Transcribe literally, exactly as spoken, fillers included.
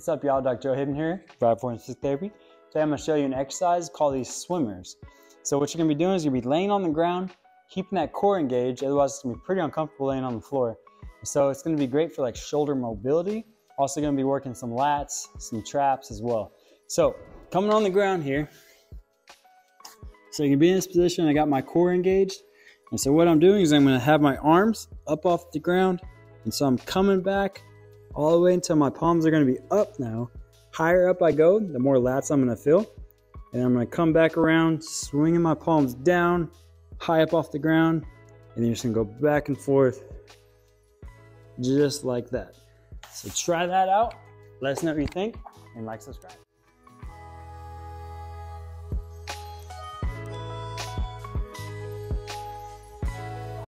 What's up, y'all? Doctor Joe Hibben here, five four six therapy. Today I'm going to show you an exercise called these swimmers. So what you're going to be doing is you're going to be laying on the ground, keeping that core engaged, otherwise it's going to be pretty uncomfortable laying on the floor. So it's going to be great for like shoulder mobility. Also going to be working some lats, some traps as well. So coming on the ground here, so you can be in this position. I got my core engaged. And so what I'm doing is I'm going to have my arms up off the ground. And so I'm coming back all the way until my palms are going to be up now. Higher up I go, the more lats I'm going to feel. And I'm going to come back around, swinging my palms down, high up off the ground. And you're just going to go back and forth just like that. So try that out. Let us know what you think and like, subscribe.